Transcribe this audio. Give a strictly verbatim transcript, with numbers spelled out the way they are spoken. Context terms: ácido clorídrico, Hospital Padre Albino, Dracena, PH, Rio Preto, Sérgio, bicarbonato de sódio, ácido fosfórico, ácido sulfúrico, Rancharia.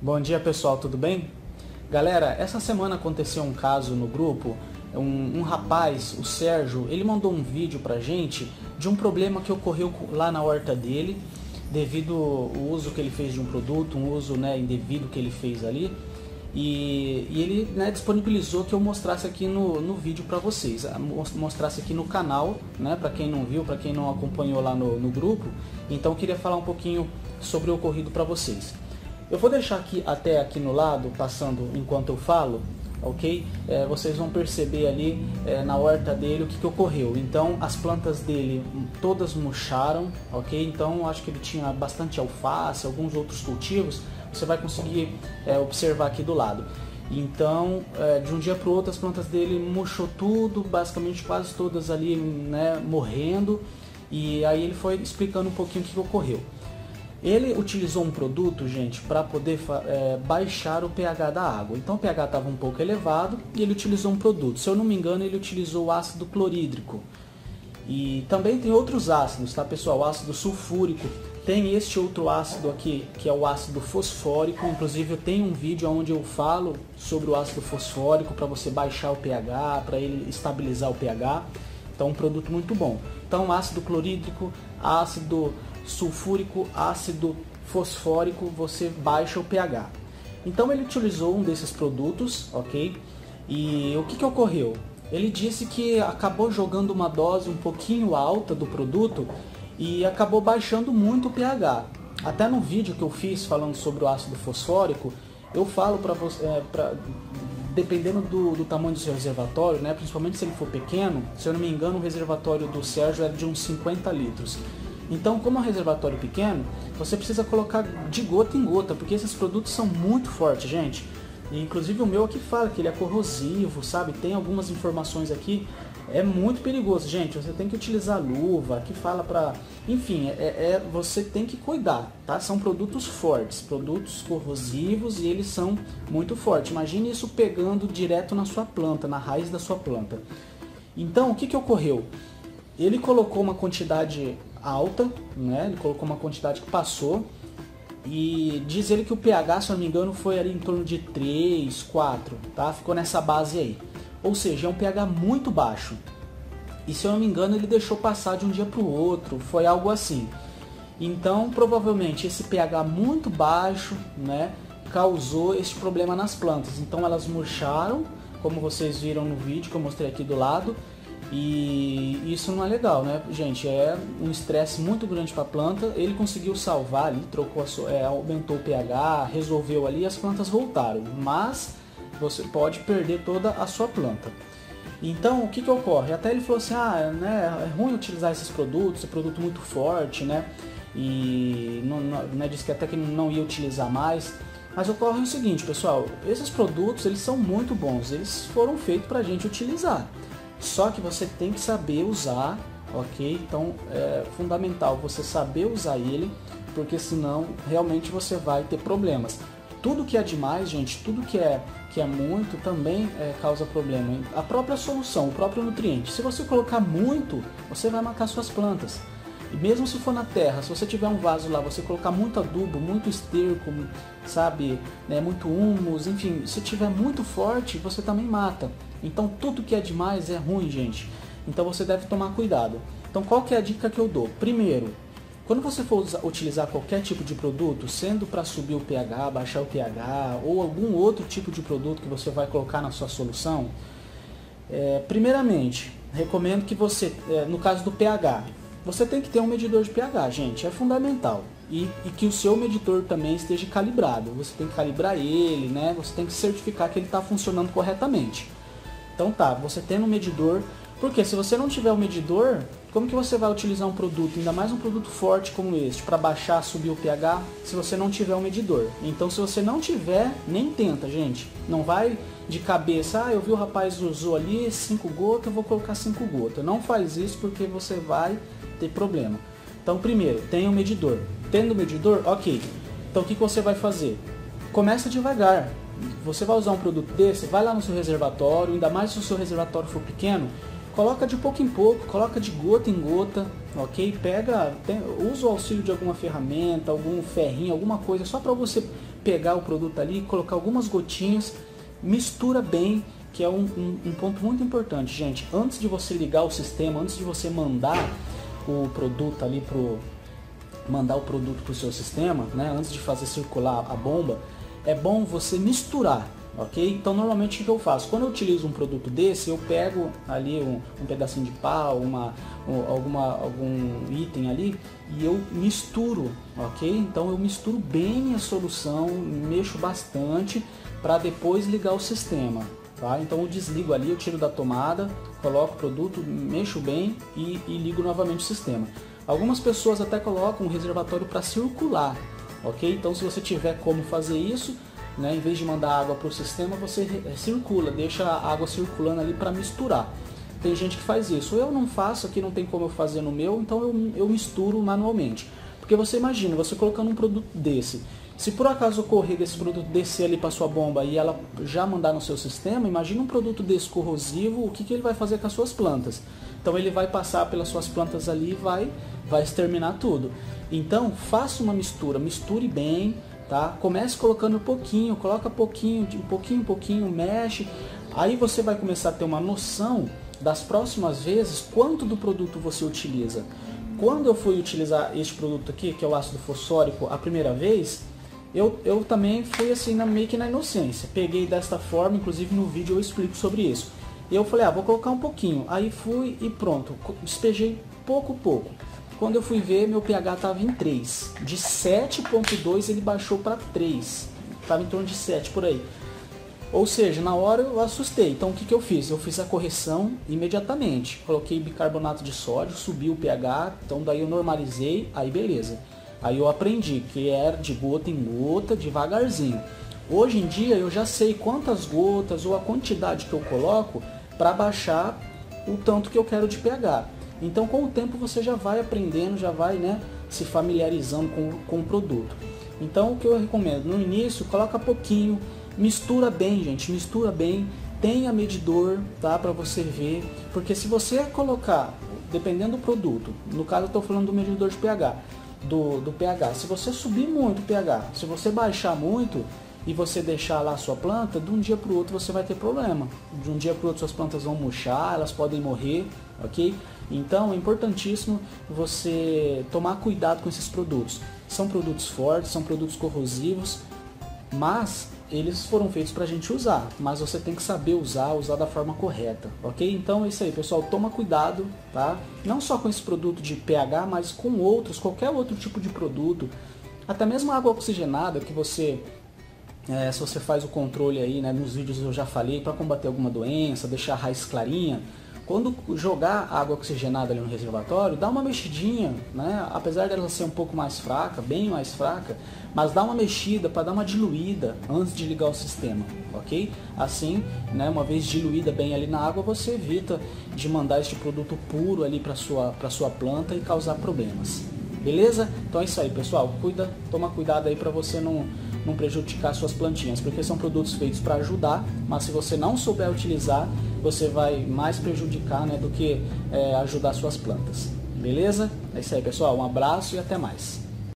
Bom dia pessoal, tudo bem? Galera, essa semana aconteceu um caso no grupo, um, um rapaz, o Sérgio, ele mandou um vídeo pra gente de um problema que ocorreu lá na horta dele, devido ao uso que ele fez de um produto, um uso né, indevido que ele fez ali, e, e ele né, disponibilizou que eu mostrasse aqui no, no vídeo pra vocês, mostrasse aqui no canal, né, pra quem não viu, pra quem não acompanhou lá no, no grupo, então eu queria falar um pouquinho sobre o ocorrido pra vocês. Eu vou deixar aqui até aqui no lado, passando enquanto eu falo, ok? É, vocês vão perceber ali é, na horta dele o que, que ocorreu. Então, as plantas dele todas murcharam, ok? Então, acho que ele tinha bastante alface, alguns outros cultivos. Você vai conseguir é, observar aqui do lado. Então, é, de um dia para o outro, as plantas dele murchou tudo, basicamente quase todas ali, né, morrendo. E aí ele foi explicando um pouquinho o que, que ocorreu. Ele utilizou um produto, gente, para poder é, baixar o pH da água. Então o pH estava um pouco elevado e ele utilizou um produto. Se eu não me engano, ele utilizou o ácido clorídrico. E também tem outros ácidos, tá pessoal? O ácido sulfúrico. Tem este outro ácido aqui, que é o ácido fosfórico. Inclusive eu tenho um vídeo onde eu falo sobre o ácido fosfórico para você baixar o pH, para ele estabilizar o pH. Então um produto muito bom. Então ácido clorídrico, ácido sulfúrico, ácido fosfórico, você baixa o pH. Então ele utilizou um desses produtos, ok? E o que, que ocorreu? Ele disse que acabou jogando uma dose um pouquinho alta do produto e acabou baixando muito o pH. Até no vídeo que eu fiz falando sobre o ácido fosfórico, eu falo para você, é, pra, dependendo do, do tamanho do seu reservatório, né, principalmente se ele for pequeno, se eu não me engano o reservatório do Sérgio era de uns cinquenta litros. Então, como é um reservatório pequeno, você precisa colocar de gota em gota, porque esses produtos são muito fortes, gente. E, inclusive o meu aqui fala que ele é corrosivo, sabe? Tem algumas informações aqui, é muito perigoso, gente. Você tem que utilizar luva, aqui fala pra... Enfim, é, é, você tem que cuidar, tá? São produtos fortes, produtos corrosivos e eles são muito fortes. Imagine isso pegando direto na sua planta, na raiz da sua planta. Então, o que, que ocorreu? Ele colocou uma quantidade alta, né? Ele colocou uma quantidade que passou e diz ele que o pH, se eu não me engano, foi ali em torno de três, quatro, tá? Ficou nessa base aí, ou seja, é um pH muito baixo e, se eu não me engano, ele deixou passar de um dia para o outro, foi algo assim. Então provavelmente esse pH muito baixo, né, causou esse problema nas plantas. Então elas murcharam, como vocês viram no vídeo que eu mostrei aqui do lado. E isso não é legal, né, gente? É um estresse muito grande para a planta. Ele conseguiu salvar ali, trocou a sua, é, aumentou o pH, resolveu ali e as plantas voltaram. Mas você pode perder toda a sua planta. Então, o que, que ocorre? Até ele falou assim, ah, né, é ruim utilizar esses produtos, é produto muito forte, né? E não, não, né, disse que até que não ia utilizar mais. Mas ocorre o seguinte, pessoal, esses produtos, eles são muito bons, eles foram feitos para a gente utilizar. Só que você tem que saber usar, ok? Então é fundamental você saber usar ele, porque senão realmente você vai ter problemas. Tudo que é demais, gente, tudo que é, que é muito também é, causa problema. A própria solução, o próprio nutriente. Se você colocar muito, você vai matar suas plantas. E mesmo se for na terra, se você tiver um vaso lá, você colocar muito adubo, muito esterco, sabe, né, muito humus, enfim, se tiver muito forte, você também mata. Então tudo que é demais é ruim, gente. Então você deve tomar cuidado. Então qual que é a dica que eu dou? Primeiro, quando você for usar, utilizar qualquer tipo de produto, sendo para subir o pH, baixar o pH, ou algum outro tipo de produto que você vai colocar na sua solução, é, primeiramente, recomendo que você, é, no caso do pH, você tem que ter um medidor de pH, gente, é fundamental. E, e que o seu medidor também esteja calibrado. Você tem que calibrar ele, né? Você tem que certificar que ele está funcionando corretamente. Então tá, você tendo um medidor, porque se você não tiver um medidor, como que você vai utilizar um produto, ainda mais um produto forte como este, para baixar, subir o pH, se você não tiver um medidor? Então se você não tiver, nem tenta, gente. Não vai de cabeça, ah, eu vi o rapaz usou ali cinco gotas, eu vou colocar cinco gotas. Não faz isso porque você vai ter problema. Então primeiro, tenha um medidor. Tendo o medidor, ok. Então o que, que você vai fazer? Começa devagar. Você vai usar um produto desse, vai lá no seu reservatório, ainda mais se o seu reservatório for pequeno, coloca de pouco em pouco, coloca de gota em gota, ok? Pega, tem, usa o auxílio de alguma ferramenta, algum ferrinho, alguma coisa, só para você pegar o produto ali, colocar algumas gotinhas, mistura bem, que é um, um, um ponto muito importante, gente. Antes de você ligar o sistema, antes de você mandar o produto ali pro mandar o produto pro seu sistema, né? Antes de fazer circular a bomba, é bom você misturar, ok? Então normalmente o que eu faço? Quando eu utilizo um produto desse, eu pego ali um, um pedacinho de pau, uma, um, alguma, algum item ali e eu misturo, ok? Então eu misturo bem a solução, mexo bastante para depois ligar o sistema, tá? Então eu desligo ali, eu tiro da tomada, coloco o produto, mexo bem e, e ligo novamente o sistema. Algumas pessoas até colocam um reservatório para circular, ok? Então se você tiver como fazer isso, né, em vez de mandar água para o sistema, você circula, deixa a água circulando ali para misturar. Tem gente que faz isso, eu não faço, aqui não tem como eu fazer no meu, então eu, eu misturo manualmente. Porque você imagina, você colocando um produto desse, se por acaso ocorrer desse produto descer ali para sua bomba e ela já mandar no seu sistema, imagina um produto desse corrosivo, o que, que ele vai fazer com as suas plantas? Então ele vai passar pelas suas plantas ali e vai, vai exterminar tudo. Então faça uma mistura, misture bem, tá? Comece colocando pouquinho, coloca pouquinho, de pouquinho, pouquinho, mexe. Aí você vai começar a ter uma noção das próximas vezes quanto do produto você utiliza. Quando eu fui utilizar este produto aqui, que é o ácido fosfórico, a primeira vez, eu, eu também fui assim, na, meio que na inocência. Peguei desta forma, inclusive no vídeo eu explico sobre isso. Eu falei, ah, vou colocar um pouquinho. Aí fui e pronto, despejei pouco a pouco. Quando eu fui ver, meu pH estava em três. De sete ponto dois ele baixou para três. Estava em torno de sete por aí. Ou seja, na hora eu assustei. Então o que, que eu fiz? Eu fiz a correção imediatamente. Coloquei bicarbonato de sódio, subi o pH, então daí eu normalizei, aí beleza. Aí eu aprendi que era de gota em gota, devagarzinho. Hoje em dia eu já sei quantas gotas ou a quantidade que eu coloco para baixar o tanto que eu quero de pH. Então com o tempo você já vai aprendendo, já vai, né, se familiarizando com, com o produto. Então o que eu recomendo? No início coloca pouquinho. Mistura bem, gente, mistura bem, tenha medidor, tá, para você ver, porque se você colocar, dependendo do produto, no caso eu estou falando do medidor de pH, do, do pH, se você subir muito o pH, se você baixar muito e você deixar lá a sua planta, de um dia para o outro você vai ter problema, de um dia para o outro suas plantas vão murchar, elas podem morrer, ok? Então é importantíssimo você tomar cuidado com esses produtos, são produtos fortes, são produtos corrosivos, mas eles foram feitos para a gente usar, mas você tem que saber usar, usar da forma correta, ok? Então é isso aí, pessoal, toma cuidado, tá? Não só com esse produto de pH, mas com outros, qualquer outro tipo de produto, até mesmo a água oxigenada que você, é, se você faz o controle aí, né, nos vídeos eu já falei, para combater alguma doença, deixar a raiz clarinha, quando jogar água oxigenada ali no reservatório, dá uma mexidinha, né? Apesar dela ser um pouco mais fraca, bem mais fraca, mas dá uma mexida para dar uma diluída antes de ligar o sistema, ok? Assim, né, uma vez diluída bem ali na água, você evita de mandar este produto puro ali para sua, para sua planta e causar problemas, beleza? Então é isso aí, pessoal, cuida, toma cuidado aí para você não... não prejudicar suas plantinhas, porque são produtos feitos para ajudar, mas se você não souber utilizar, você vai mais prejudicar, né, do que é, ajudar suas plantas, beleza? É isso aí, pessoal, um abraço e até mais.